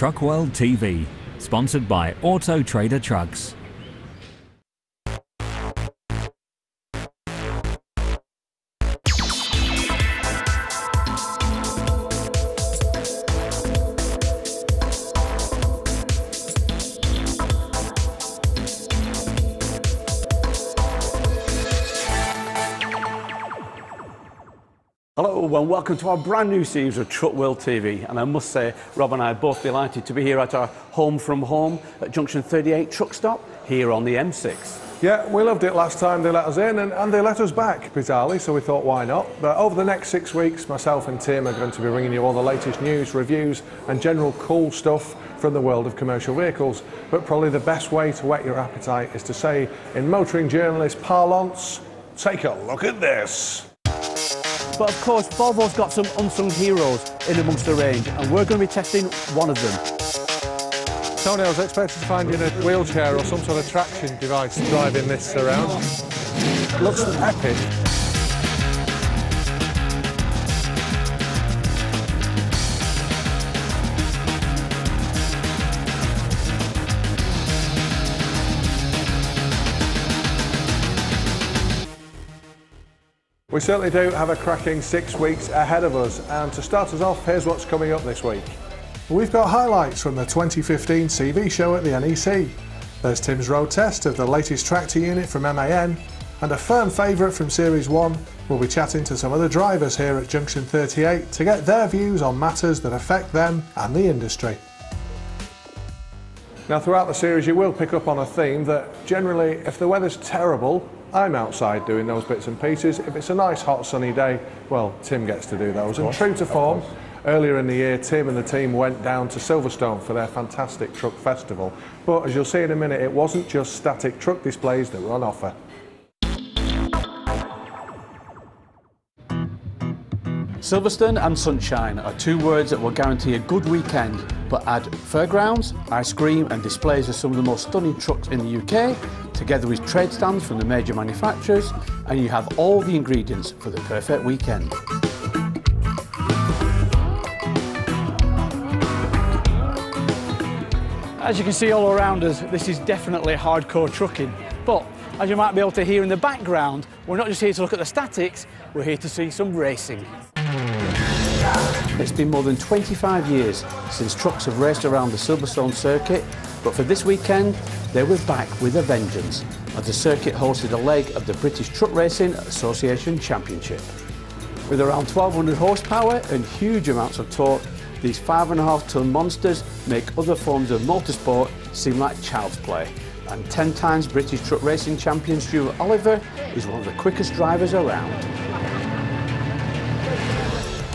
TruckWorld TV, sponsored by Autotrader Trucks. Hello and welcome to our brand new series of TruckWorld TV, and I must say Rob and I are both delighted to be here at our home from home at Junction 38 truck stop here on the M6. Yeah, we loved it last time they let us in and they let us back, bizarrely, so we thought why not. But over the next 6 weeks myself and Tim are going to be bringing you all the latest news, reviews and general cool stuff from the world of commercial vehicles. But probably the best way to whet your appetite is to say, in motoring journalist parlance, take a look at this. But of course, Volvo's got some unsung heroes in amongst the range, and we're going to be testing one of them. Tony, I was expecting to find you in a wheelchair or some sort of traction device driving this around. Looks epic. We certainly do have a cracking 6 weeks ahead of us, and to start us off, here's what's coming up this week. We've got highlights from the 2015 CV show at the NEC. There's Tim's road test of the latest tractor unit from MAN, and a firm favourite from Series 1. We'll be chatting to some other drivers here at Junction 38 to get their views on matters that affect them and the industry. Now, throughout the series you will pick up on a theme that generally, if the weather's terrible, I'm outside doing those bits and pieces. If it's a nice hot sunny day, well, Tim gets to do those. And true to form, earlier in the year Tim and the team went down to Silverstone for their fantastic truck festival. But as you'll see in a minute, it wasn't just static truck displays that were on offer. Silverstone and sunshine are two words that will guarantee a good weekend, but add fairgrounds, ice cream and displays of some of the most stunning trucks in the UK, together with trade stands from the major manufacturers, and you have all the ingredients for the perfect weekend. As you can see all around us, this is definitely hardcore trucking, but as you might be able to hear in the background, we're not just here to look at the statics, we're here to see some racing. It's been more than 25 years since trucks have raced around the Silverstone circuit, but for this weekend they were back with a vengeance, as the circuit hosted a leg of the British Truck Racing Association Championship. With around 1,200 horsepower and huge amounts of torque, these 5.5-ton monsters make other forms of motorsport seem like child's play, and 10 times British Truck Racing champion Stuart Oliver is one of the quickest drivers around.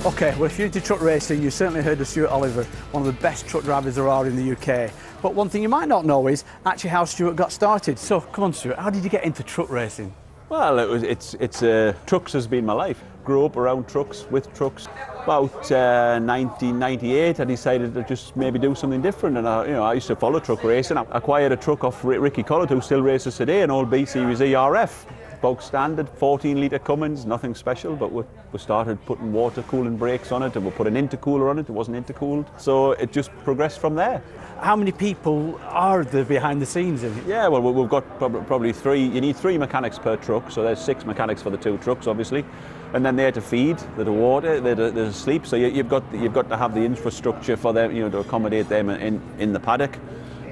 OK, well, if you're into truck racing, you've certainly heard of Stuart Oliver, one of the best truck drivers there are in the UK. But one thing you might not know is actually how Stuart got started. So, come on, Stuart, how did you get into truck racing? Well, trucks has been my life. Grew up around trucks, with trucks. About 1998, I decided to just maybe do something different, and I used to follow truck racing. I acquired a truck off Ricky Collett, who still races today, an old B Series ERF. Bog standard, 14-litre Cummins, nothing special, but we started putting water cooling brakes on it, and we put an intercooler on it. It wasn't intercooled, so it just progressed from there. How many people are there behind the scenes of it? Yeah, well, we've got probably three. You need three mechanics per truck, so there's six mechanics for the two trucks, obviously, and then they're to feed, they're to water, they're to sleep. So you've got to have the infrastructure for them, to accommodate them in the paddock.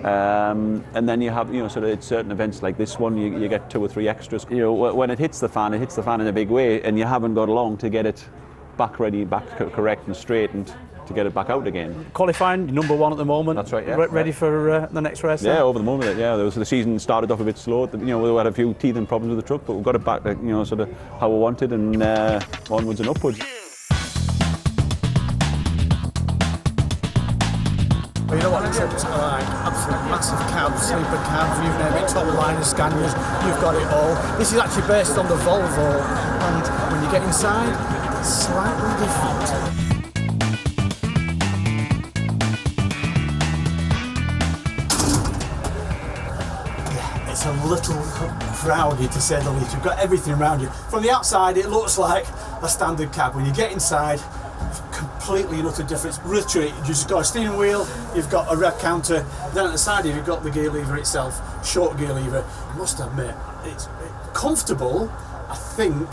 And then you have, sort of at certain events like this one, you get two or three extras. When it hits the fan in a big way, and you haven't got long to get it back ready, back correct and straightened to get it back out again. Qualifying, number one at the moment. That's right, yeah. Ready for the next race? Yeah, over the moment, yeah. The season started off a bit slow. We had a few teething problems with the truck, but we got it back, sort of how we wanted, and onwards and upwards. You know what, it's like absolute massive cabs, super cabs, you've named it, top liner Scanias, you've got it all. This is actually based on the Volvo, and when you get inside, it's slightly different. Yeah, it's a little crowded, to say the least. You've got everything around you. From the outside, it looks like a standard cab. When you get inside, completely and utter difference. Literally, you've just got a steering wheel, you've got a rev counter, then at the side you've got the gear lever itself, short gear lever. I must admit, it's comfortable, I think,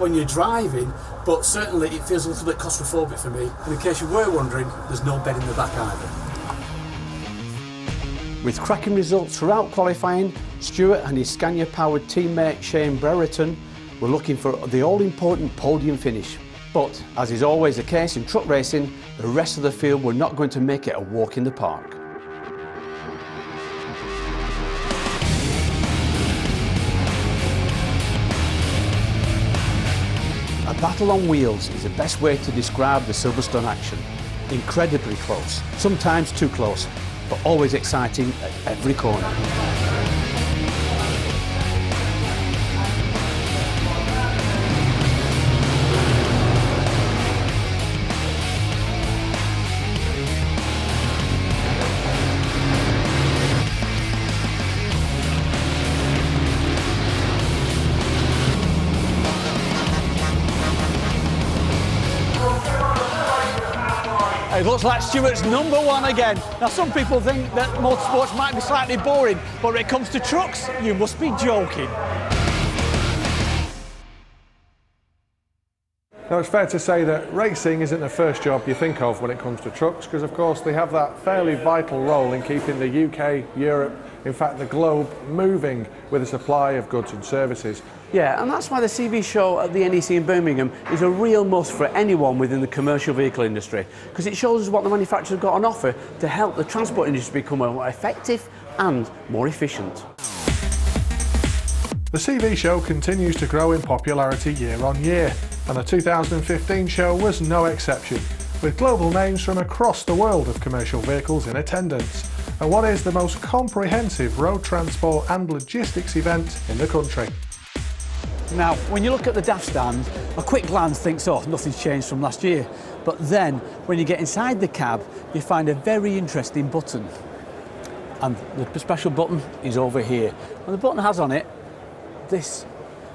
when you're driving, but certainly it feels a little bit claustrophobic for me. And in case you were wondering, there's no bed in the back either. With cracking results throughout qualifying, Stuart and his Scania-powered teammate Shane Brereton were looking for the all-important podium finish. But, as is always the case in truck racing, the rest of the field were not going to make it a walk in the park. A battle on wheels is the best way to describe the Silverstone action. Incredibly close, sometimes too close, but always exciting at every corner. It looks like Stuart's #1 again. Now, some people think that motorsports might be slightly boring, but when it comes to trucks, you must be joking. Now, it's fair to say that racing isn't the first job you think of when it comes to trucks, because, of course, they have that fairly vital role in keeping the UK, Europe, in fact, the globe moving with a supply of goods and services. Yeah, and that's why the CV show at the NEC in Birmingham is a real must for anyone within the commercial vehicle industry, because it shows us what the manufacturers have got on offer to help the transport industry become more effective and more efficient. The CV show continues to grow in popularity year on year, and the 2015 show was no exception, with global names from across the world of commercial vehicles in attendance, and what is the most comprehensive road transport and logistics event in the country. Now, when you look at the DAF stand, a quick glance thinks, oh, nothing's changed from last year. But then, when you get inside the cab, you find a very interesting button. And the special button is over here. And the button has on it this.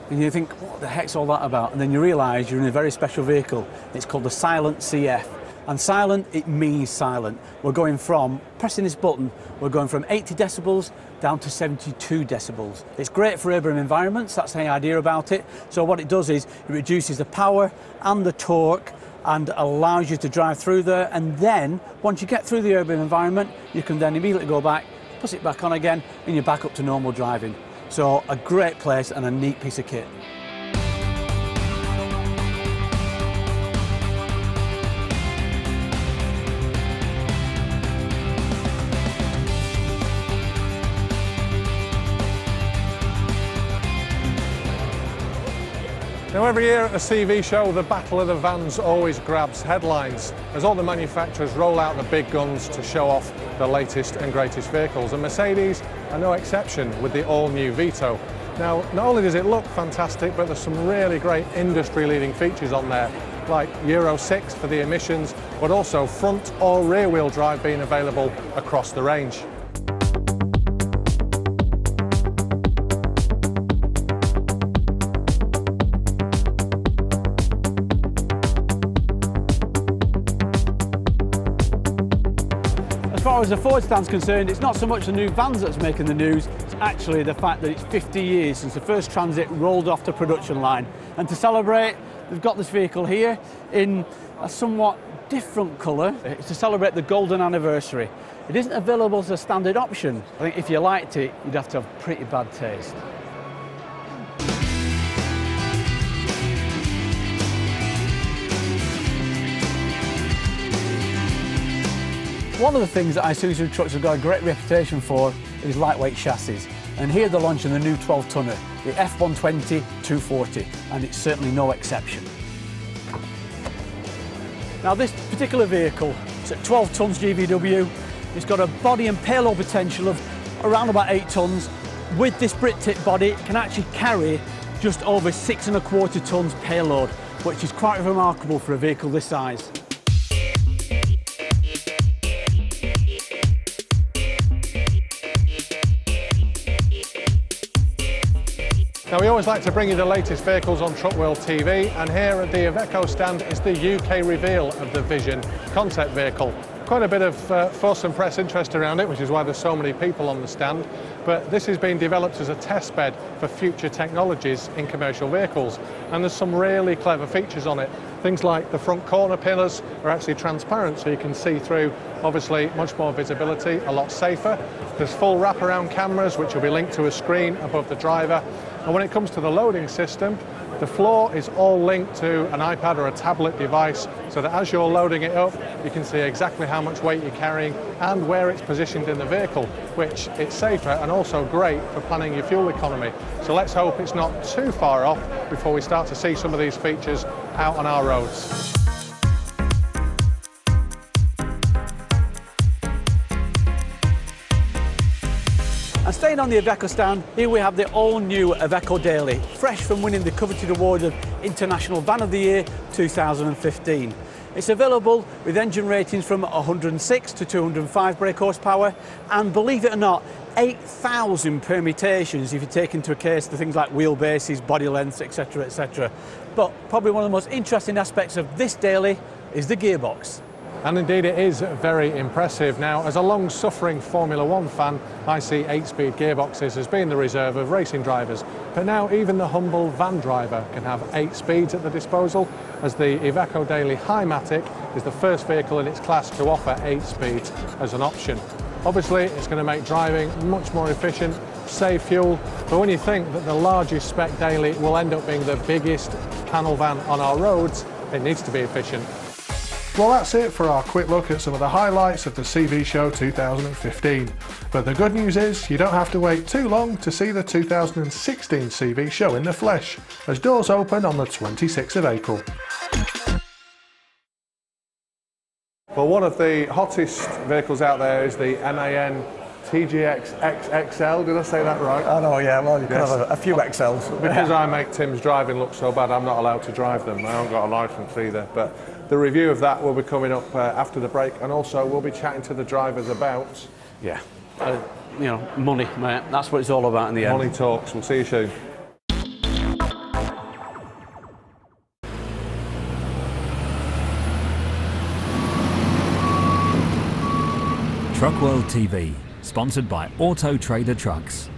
And you think, what the heck's all that about? And then you realise you're in a very special vehicle. It's called the Silent CF. And silent, it means silent. We're going from, pressing this button, we're going from 80 decibels down to 72 decibels. It's great for urban environments, that's the idea about it. So what it does is, it reduces the power and the torque and allows you to drive through there. And then, once you get through the urban environment, you can then immediately go back, put it back on again, and you're back up to normal driving. So a great place and a neat piece of kit. Now, every year at the CV show, the Battle of the Vans always grabs headlines, as all the manufacturers roll out the big guns to show off the latest and greatest vehicles, and Mercedes are no exception with the all-new Vito. Now, not only does it look fantastic, but there's some really great industry-leading features on there, like Euro 6 for the emissions, but also front or rear-wheel drive being available across the range. As far as the Ford stand's concerned, it's not so much the new Vans that's making the news, it's actually the fact that it's 50 years since the first Transit rolled off the production line. And to celebrate, they've got this vehicle here in a somewhat different colour. It's to celebrate the golden anniversary. It isn't available as a standard option. I think if you liked it, you'd have to have pretty bad taste. One of the things that Isuzu Trucks have got a great reputation for is lightweight chassis, and here they're launching the new 12-tonner, the F120-240, and it's certainly no exception. Now, this particular vehicle, it's at 12 tonnes GVW, it's got a body and payload potential of around about 8 tonnes. With this Brit tip body, it can actually carry just over 6.25 tonnes payload, which is quite remarkable for a vehicle this size. Now, we always like to bring you the latest vehicles on TruckWorld TV, and here at the Iveco stand is the UK reveal of the Vision concept vehicle. Quite a bit of fuss and press interest around it, which is why there's so many people on the stand, but this is being developed as a test bed for future technologies in commercial vehicles, and there's some really clever features on it. Things like the front corner pillars are actually transparent, so you can see through, obviously much more visibility, a lot safer. There's full wraparound cameras which will be linked to a screen above the driver, and when it comes to the loading system, the floor is all linked to an iPad or a tablet device, so that as you're loading it up, you can see exactly how much weight you're carrying and where it's positioned in the vehicle, which it's safer and also great for planning your fuel economy. So let's hope it's not too far off before we start to see some of these features out on our roads. And staying on the Iveco stand, here we have the all-new Iveco Daily, fresh from winning the coveted award of International Van of the Year 2015. It's available with engine ratings from 106 to 205 brake horsepower, and believe it or not, 8,000 permutations if you take into account the things like wheelbases, body lengths, etc, etc. But probably one of the most interesting aspects of this Daily is the gearbox. And indeed it is very impressive. Now, as a long-suffering Formula One fan, I see 8-speed gearboxes as being the reserve of racing drivers. But now even the humble van driver can have 8 speeds at the disposal, as the Iveco Daily HiMatic is the first vehicle in its class to offer 8 speeds as an option. Obviously, it's going to make driving much more efficient, save fuel, but when you think that the largest spec Daily will end up being the biggest panel van on our roads, it needs to be efficient. Well, that's it for our quick look at some of the highlights of the CV Show 2015. But the good news is you don't have to wait too long to see the 2016 CV Show in the flesh, as doors open on the 26th of April. Well, one of the hottest vehicles out there is the MAN TGX XXL, did I say that right? I know, yeah, well, you can have a few XLs. Because I make Tim's driving look so bad, I'm not allowed to drive them. I haven't got a licence either, but the review of that will be coming up after the break, and also we'll be chatting to the drivers about... Yeah, you know, money, mate. That's what it's all about in the end. Money talks. We'll see you soon. TruckWorld TV, sponsored by Autotrader Trucks.